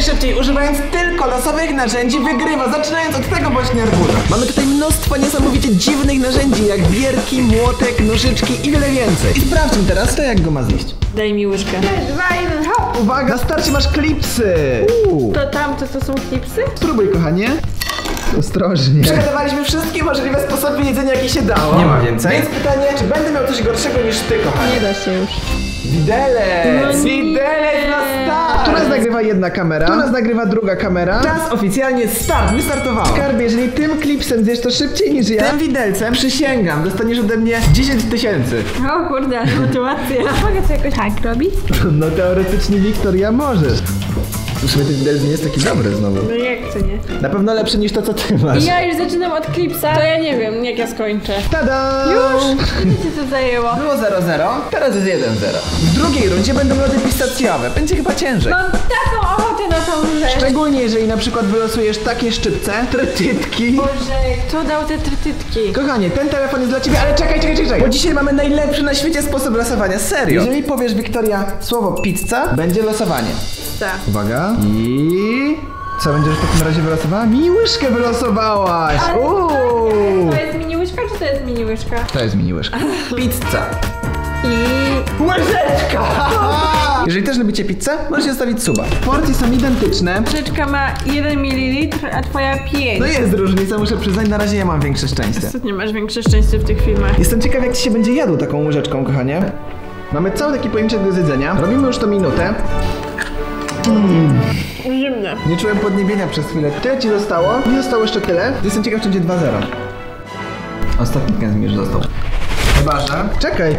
najszybciej, używając tylko losowych narzędzi, wygrywa, zaczynając od tego właśnie argula. Mamy tutaj mnóstwo niesamowicie dziwnych narzędzi, jak bierki, młotek, nożyczki i wiele więcej. I sprawdźmy teraz to, jak go ma zjeść. Daj mi łyżkę. Uwaga, na starcie masz klipsy. To tamte to są klipsy? Spróbuj, kochanie. Ostrożnie. Przygotowaliśmy wszystkie możliwe sposoby jedzenia, jakie się dało. Nie ma więcej. Więc pytanie, czy będę miał coś gorszego niż ty, kochanie? Nie da się już. Widelec! No widelec na start! Tu nas nagrywa jedna kamera, tu nas nagrywa druga kamera. Czas oficjalnie start, wystartowało. Skarbie, jeżeli tym klipsem zjesz to szybciej niż ja, tym widelcem, przysięgam, dostaniesz ode mnie 10 000. O kurde, motywacja. Mogę to jakoś tak robić? No teoretycznie, Wiktoria, możesz. Już ten widelec nie jest taki dobry znowu. No jak to nie? Na pewno lepszy niż to, co ty masz. Ja już zaczynam od klipsa, to ja nie wiem, jak ja skończę. Tada! Już! Wiecie, co zajęło? Było 0-0, teraz jest 1-0. W drugiej rundzie będą lody pistacjowe, będzie chyba ciężej. Mam taką ochotę na tą rzecz. Szczególnie jeżeli na przykład wylosujesz takie szczypce, trytytki. Boże, kto dał te trytytki? Kochanie, ten telefon jest dla ciebie, ale czekaj. Bo dzisiaj mamy najlepszy na świecie sposób losowania, serio. Jeżeli powiesz, Wiktoria, słowo pizza, będzie losowanie. Tak. Uwaga. I co będziesz w takim razie wylosowała? Mini łyżkę wylosowałaś! To jest mini łyżka, czy to jest mini łyżka? To jest mini łyżka. Pizza. I łyżeczka! Jeżeli też lubicie pizzę, możesz zostawić suba. Porcje są identyczne. Łyżeczka ma 1 ml, a twoja 5. No jest różnica, muszę przyznać, na razie ja mam większe szczęście. Ostatnio masz większe szczęście w tych filmach. Jestem ciekaw, jak ci się będzie jadł taką łyżeczką, kochanie. Mamy cały taki pojemniczek do zjedzenia. Robimy już to minutę. Zimne. Nie czułem podniebienia przez chwilę. Tyle ci zostało? Mi zostało jeszcze tyle. Jestem ciekaw, czy będzie 2-0. Ostatni kędzim już został. Chyba, że... Czekaj.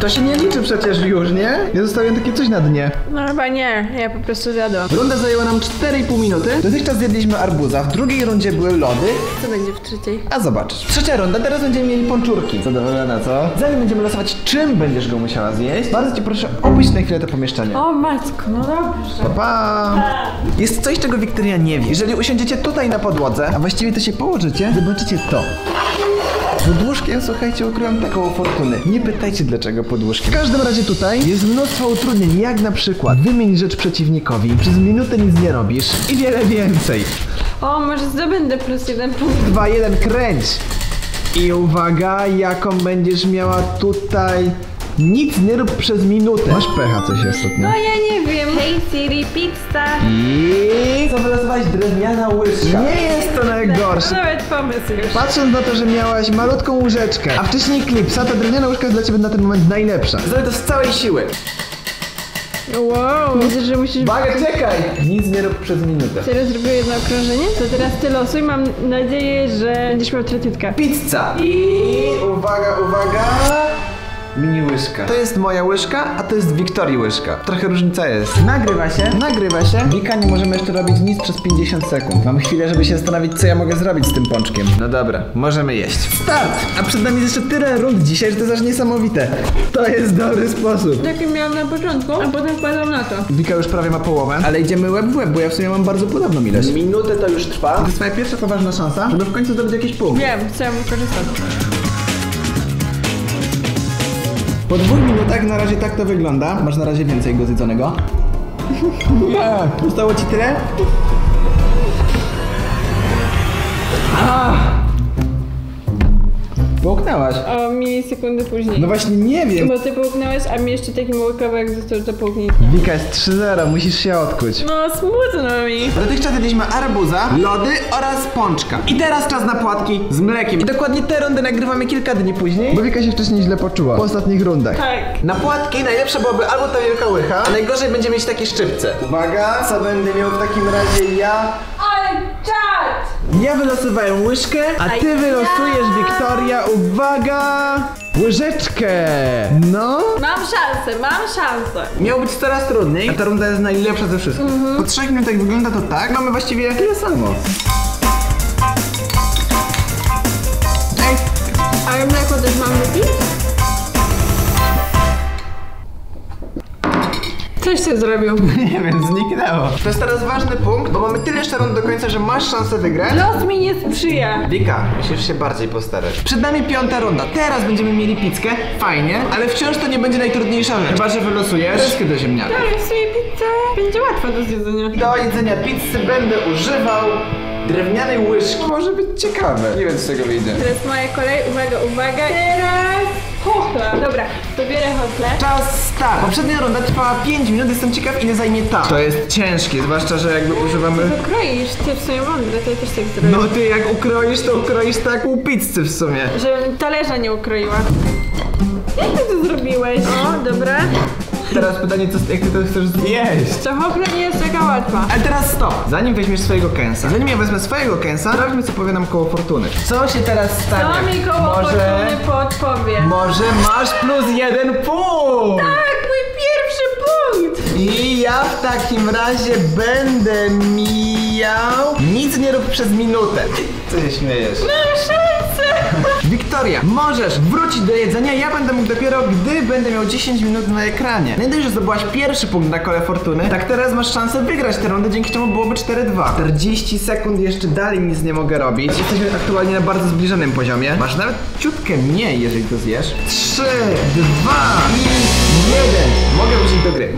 To się nie liczy przecież już, nie? Ja zostawiłem takie coś na dnie. No chyba nie, ja po prostu zjadłam. Runda zajęła nam 4,5 minuty. Dotychczas zjedliśmy arbuza, w drugiej rundzie były lody. Co będzie w trzeciej? A zobaczysz. Trzecia runda, teraz będziemy mieli pączurki. Zadowolona, co? Zanim będziemy losować, czym będziesz go musiała zjeść, bardzo cię proszę, opuść na chwilę to pomieszczenie. O matko, no dobrze. Pa. Jest coś, czego Wiktoria nie wie. Jeżeli usiądziecie tutaj na podłodze, a właściwie to się położycie, zobaczycie to. Pod łóżkiem, słuchajcie, ukryłam taką fortunę. Nie pytajcie, dlaczego pod łóżkiem. W każdym razie tutaj jest mnóstwo utrudnień, jak na przykład wymień rzecz przeciwnikowi, przez minutę nic nie robisz i wiele więcej. O, może zdobędę plus 1 punkt. 2-1, kręć! I uwaga, jaką będziesz miała tutaj... Nic nie rób przez minutę. Masz pecha coś ostatnio. No ja nie wiem. Hey Siri, pizza. I co wylosowałaś? Drewniana łyżka. Nie jest to najgorsze. Nawet pomysł już. Patrząc na to, że miałaś malutką łyżeczkę, a wcześniej klipsa, ta drewniana łyżka jest dla ciebie na ten moment najlepsza. Zrobię to z całej siły. Wow, widzę, że musisz... Bagę, czekaj! Nic nie rób przez minutę. Teraz zrobię jedno okrążenie, to teraz ty losuj. Mam nadzieję, że będziesz miał trytytkę. Pizza. I uwaga. Mini łyżka. To jest moja łyżka, a to jest Wiktorii łyżka. Trochę różnica jest. Nagrywa się. Wika, nie możemy jeszcze robić nic przez 50 sekund. Mam chwilę, żeby się zastanowić, co ja mogę zrobić z tym pączkiem. No dobra, możemy jeść. Start! A przed nami jest jeszcze tyle rund dzisiaj, że to jest aż niesamowite. To jest dobry sposób. Jaki miałam na początku, a potem wpadłam na to. Wika już prawie ma połowę, ale idziemy łeb w łeb, bo ja w sumie mam bardzo podobną ilość. Minutę to już trwa. To jest twoja pierwsza poważna szansa, żeby w końcu zdobyć jakieś punkt. Wiem, chciałam wykorzystać. Po 2 minutach na razie tak to wygląda. Masz na razie więcej go zjedzonego. Nie, zostało ci tyle? Połknęłaś. A milisekundy później. No właśnie nie wiem. Bo ty połknęłaś, a mi jeszcze taki mały kawałek został do połknięcia. Wika, jest 3-0, musisz się odkuć. No smutno mi. Dotychczas jedliśmy arbuza, lody oraz pączka. I teraz czas na płatki z mlekiem. I dokładnie te rundy nagrywamy kilka dni później. Bo Wika się wcześniej źle poczuła. Po ostatnich rundach. Tak. Na płatki najlepsze byłoby albo ta wielka łycha, a najgorzej będzie mieć takie szczypce. Uwaga, co będę miał w takim razie ja? Ale czad! Ja wylosowałem łyżkę, a ty wylosujesz, Wiktoria, uwaga, łyżeczkę. No. Mam szansę. Miało być coraz trudniej, a ta runda jest najlepsza ze wszystkich. Po 3 minutach wygląda to tak, mamy właściwie tyle samo. Ej, ale mleko też mam wypić? Coś się zrobił. Nie wiem, zniknęło. To jest teraz ważny punkt, bo mamy tyle jeszcze rund do końca, że masz szansę wygrać. Los mi nie sprzyja. Wika, musisz się bardziej postarać. Przed nami piąta runda. Teraz będziemy mieli pizzkę. Fajnie, ale wciąż to nie będzie najtrudniejsza rzecz. Chyba że wylosujesz wszystkie do ziemniaka. Tak, w sumie pizza będzie łatwa do zjedzenia. Do jedzenia pizzy będę używał drewnianej łyżki. Może być ciekawe. Nie wiem, z tego wyjdzie. Teraz moja kolej. Uwaga, uwaga. Teraz hochla. Dobra, to bierę hochle. Czas start. Poprzednia runda trwała 5 minut. Jestem ciekaw, ile zajmie ta. To jest ciężkie, zwłaszcza, że jakby używamy... Ty to kroisz. Ty w sumie mądre, to ja też tak zrobię. No ty jak ukroisz, to ukroisz tak pół pizzy w sumie. Żebym talerza nie ukroiła. Jak ty to zrobiłeś? O, dobra. Teraz pytanie, co, jak ty to chcesz zjeść? To hopla nie jest taka łatwa. Ale teraz stop. Zanim weźmiesz swojego kęsa, zanim ja wezmę swojego kęsa, sprawdźmy, co powie nam koło fortuny. Co się teraz stanie? Co mi koło fortuny podpowie? Może masz +1 punkt? Tak, mój pierwszy punkt. I ja w takim razie będę miał... Nic nie rób przez minutę. Co się śmiejesz? Mam szansę. Wiktoria, możesz wrócić do jedzenia, ja będę mógł dopiero, gdy będę miał 10 minut na ekranie. Nie dość, że zdobyłaś pierwszy punkt na kole fortuny, tak teraz masz szansę wygrać tę rundę, dzięki czemu byłoby 4-2. 40 sekund jeszcze dalej nic nie mogę robić. Jesteśmy aktualnie na bardzo zbliżonym poziomie. Masz nawet ciutkę mniej, jeżeli to zjesz. 3, 2 i 1. Mogę wrócić do gry.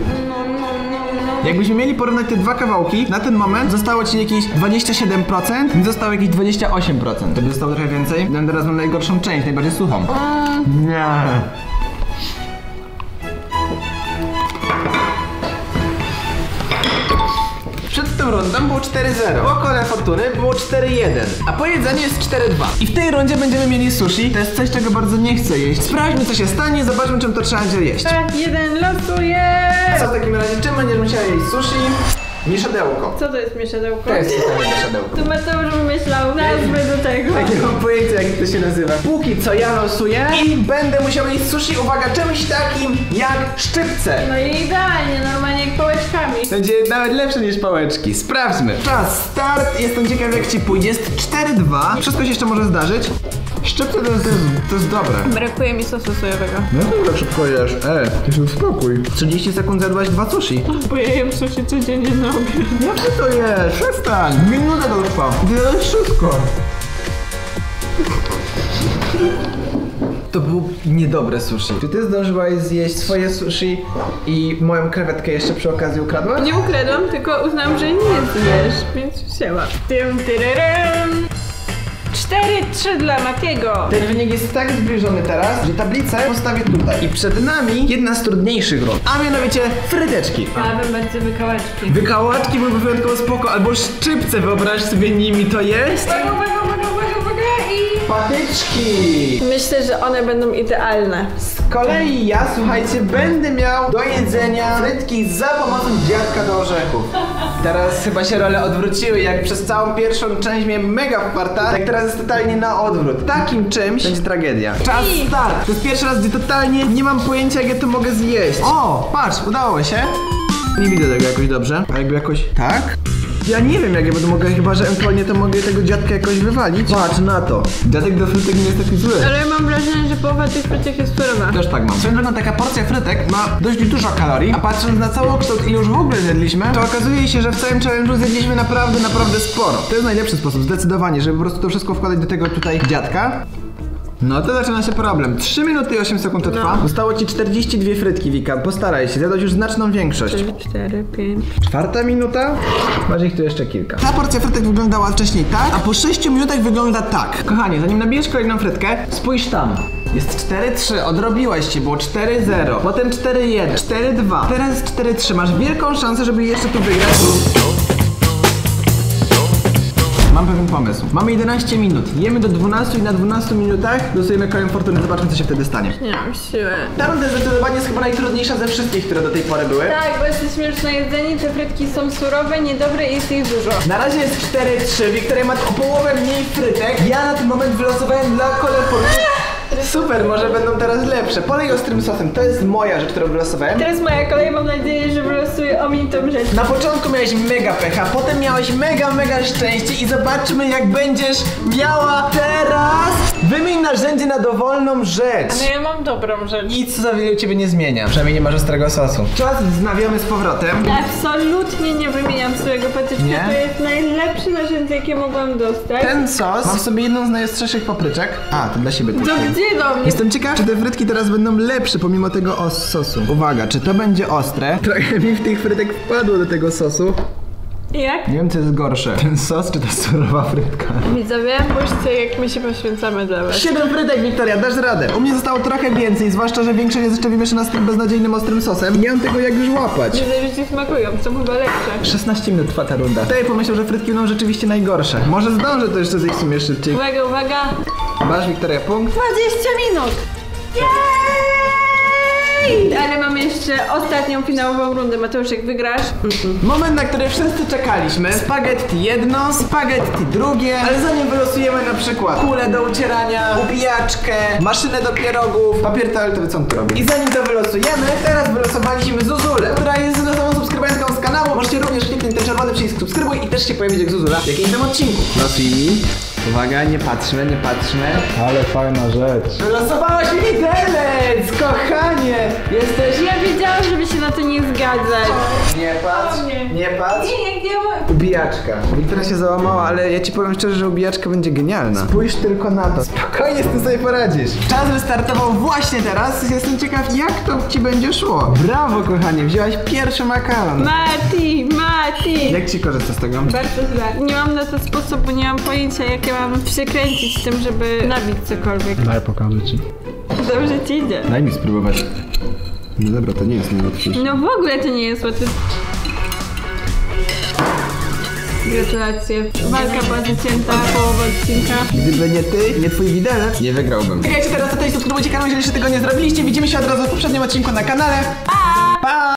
Jakbyśmy mieli porównać te dwa kawałki, na ten moment zostało ci jakieś 27%, mi zostało jakieś 28%. Tobie zostało trochę więcej. Będę teraz mam najgorszą część, najbardziej suchą. Nie. Przed tą rundą było 4-0, po kole fortuny było 4-1, a po jedzeniu jest 4-2. I w tej rundzie będziemy mieli sushi, to jest coś, czego bardzo nie chcę jeść. Sprawdźmy, co się stanie, zobaczmy, czym to trzeba będzie jeść. Tak, jeden losuje! Co w takim razie, czym będziesz musiała jeść sushi? Mieszadełko. Co to jest mieszadełko? To jest mieszadełko. To Mateusz wymyślał nazwę do tego. Takie mam pojęcie, jak to się nazywa. Póki co ja losuję i będę musiał jeść sushi, uwaga, czymś takim jak szczypce. No i idealnie, normalnie jak pałeczkami. Będzie nawet lepsze niż pałeczki. Sprawdźmy. Czas start. Jestem ciekaw, jak ci pójdzie. Jest 4-2. Wszystko się jeszcze może zdarzyć. Szczypce to jest dobre. Brakuje mi sosu sojowego. No to tak szybko jesz. Ty się uspokój. 30 sekund zjadłaś 2 sushi. Bo ja jem sushi codziennie na obiad. Jak ty to jesz? Przestań! Minutę to trwa. Ty wszystko. To było niedobre sushi. Czy ty zdążyłaś zjeść swoje sushi i moją krewetkę jeszcze przy okazji ukradłaś? Nie ukradłam, tylko uznałam, że nie zjesz, więc wzięłam. Tym tyrerem. 4-3 dla Matiego. Ten wynik jest tak zbliżony teraz, że tablicę postawię tutaj. I przed nami jedna z trudniejszych rund, a mianowicie fryteczki. Chciałabym bardzo wykałaczki. Wykałaczki były wyjątkowo spoko, albo szczypce, wyobraź sobie nimi to jest. Patyczki! Myślę, że one będą idealne. Z kolei ja, słuchajcie, będę miał do jedzenia frytki za pomocą dziadka do orzechów. Teraz chyba się role odwróciły, jak przez całą pierwszą część miałem mega wparta, tak teraz jest totalnie na odwrót. Takim czymś będzie tragedia. Czas start! To jest pierwszy raz, gdzie totalnie nie mam pojęcia, jak ja to mogę zjeść. O, patrz, udało się. Nie widzę tego jakoś dobrze, a jakby jakoś tak? Ja nie wiem, jak ja będę mogła, chyba że ewentualnie to mogę tego dziadka jakoś wywalić. Patrz na to. Dziadek do frytek nie jest taki zły. Ale ja mam wrażenie, że połowa tych frytek jest surowa. Też tak mam. Swoją drogą, taka porcja frytek ma dość dużo kalorii, a patrząc na całokształt, ile już w ogóle zjedliśmy, to okazuje się, że w całym challenge'u zjedliśmy naprawdę, naprawdę sporo. To jest najlepszy sposób, zdecydowanie, żeby po prostu to wszystko wkładać do tego tutaj dziadka. No to zaczyna się problem. 3 minuty i 8 sekund to trwa. Zostało ci 42 frytki, Wika. Postaraj się, zjadać już znaczną większość. 4, 5. Czwarta minuta. Masz ich tu jeszcze kilka. Ta porcja frytek wyglądała wcześniej tak, a po 6 minutach wygląda tak. Kochanie, zanim nabijesz kolejną frytkę, spójrz tam. Jest 4-3, odrobiłaś się, było 4-0, potem 4-1, 4-2, teraz 4-3. Masz wielką szansę, żeby jeszcze tu wygrać. Mam pewien pomysł. Mamy 11 minut. Jemy do 12 i na 12 minutach losujemy kołem fortuny. Zobaczmy, co się wtedy stanie. Nie mam siły. Ta runda zdecydowanie jest chyba najtrudniejsza ze wszystkich, które do tej pory były. Tak, bo jesteśmy już na jedzeniu, te frytki są surowe, niedobre i jest ich dużo. Na razie jest 4-3, Wiktoria ma o połowę mniej frytek. Ja na ten moment wylosowałem dla kolorów. Super, może będą teraz lepsze. Polej ostrym sosem, to jest moja rzecz, którą wylosowałem. Teraz moja kolej, mam nadzieję, że wylosuję o mnie tą rzecz. Na początku miałeś mega pecha, potem miałeś mega szczęście i zobaczmy, jak będziesz miała teraz. Wymień narzędzie na dowolną rzecz. Ale ja mam dobrą rzecz. Nic co za wiele u ciebie nie zmienia, przynajmniej nie masz ostrego sosu. Czas wznawiamy z powrotem. Absolutnie nie wymieniam swojego patyczka, to jest najlepsze narzędzie, jakie mogłam dostać. Ten sos, mam sobie jedną z najostrzejszych papryczek. A, to dla siebie też. Gdzie do mnie? Jestem ciekaw, czy te frytki teraz będą lepsze pomimo tego sosu. Uwaga, czy to będzie ostre? Trochę mi w tych frytek wpadło do tego sosu. Jak? Nie wiem, co jest gorsze, ten sos czy ta surowa frytka? Widzowie, spójrzcie, jak my się poświęcamy dla was. 7 frytek, Wiktoria, dasz radę. U mnie zostało trochę więcej, zwłaszcza, że większość jest jeszcze wymieszana z tym beznadziejnym ostrym sosem. Nie mam tego jak już łapać. Nie najwyżej smakują, są chyba lepsze. 16 minut trwa ta runda. Tutaj pomyślał, że frytki będą rzeczywiście najgorsze. Może zdążę to jeszcze zjeść w sumie szybciej. Uwaga, uwaga. Masz, Wiktoria, punkt. 20 minut. Ale mamy jeszcze ostatnią finałową rundę. Mateusz, jak wygrasz? Moment, na który wszyscy czekaliśmy. Spaghetti jedno, spaghetti drugie. Ale zanim wylosujemy na przykład kulę do ucierania, ubijaczkę, maszynę do pierogów, papier toaletowy, co on to robi. I zanim to wylosujemy, teraz wylosowaliśmy Zuzulę, która jest nową subskrybentką z kanału. Możecie również kliknąć ten czerwony przycisk subskrybuj i też się pojawić jak Zuzula w jakimś tam odcinku. Losuj mi. Uwaga, nie patrzmy. Ale fajna rzecz. Wylosowałaś mi widelec, kochanie. Jesteś... Ja wiedziałam, żeby się na to nie zgadzać. Nie patrz. Nie. Ubijaczka. Wiktoria się załamała, ale ja ci powiem szczerze, że ubijaczka będzie genialna. Spójrz tylko na to. Spokojnie z tym sobie poradzisz. Czas wystartował właśnie teraz. Jestem ciekaw, jak to ci będzie szło. Brawo, kochanie, wzięłaś pierwszy makaron. Mati. Jak ci korzysta z tego? Bardzo źle. Nie mam na to sposobu, nie mam pojęcia, jak ja mam przekręcić z tym, żeby nabić cokolwiek. Daj, pokażę ci. Dobrze ci idzie. Daj mi spróbować. No dobra, to nie jest najłatwiej. No w ogóle to nie jest łatwe. Gratulacje. Walka była zacięta, połowa odcinka. Gdyby nie ty, nie twój widelec, nie wygrałbym. Czekajcie teraz tutaj, subskrybujcie kanał, jeżeli jeszcze tego nie zrobiliście. Widzimy się od razu w poprzednim odcinku na kanale. Pa! Pa!